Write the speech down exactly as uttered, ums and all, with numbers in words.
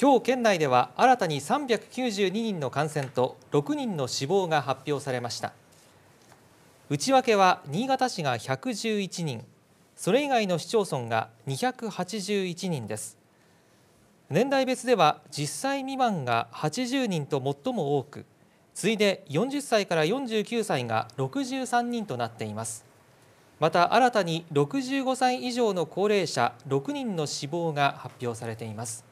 今日県内では新たにさんびゃくきゅうじゅうににんの感染とろくにんの死亡が発表されました。内訳は新潟市がひゃくじゅういちにん、それ以外の市町村がにひゃくはちじゅういちにんです。年代別ではじゅっさい未満がはちじゅうにんと最も多く、次いでよんじゅっさいからよんじゅうきゅうさいがろくじゅうさんにんとなっています。また新たにろくじゅうごさい以上の高齢者ろくにんの死亡が発表されています。